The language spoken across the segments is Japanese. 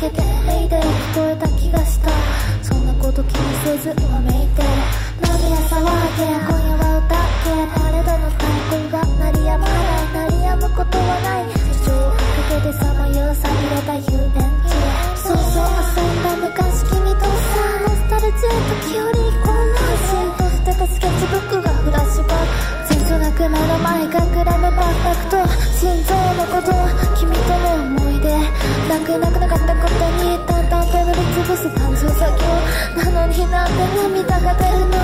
けてヘイデー聞こえた気がした。そんなこと気にせずうめいて涙騒げ、今夜は歌け誰だの太鼓が鳴りやまない、鳴りやむことはない事情を受けてさまようさびれた遊園地。そうそう遊んだ昔君とさ、ノスタルジーと記憶に混乱し、出たスケッチブックがフラッシュバック、全然なくなる前がくらむ万博と心臓のこと君との思い出、なくなくなかったことに淡々と塗りつぶす単純作業なのに、なんで涙が出るの。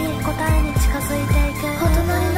答えに近づいていく。お隣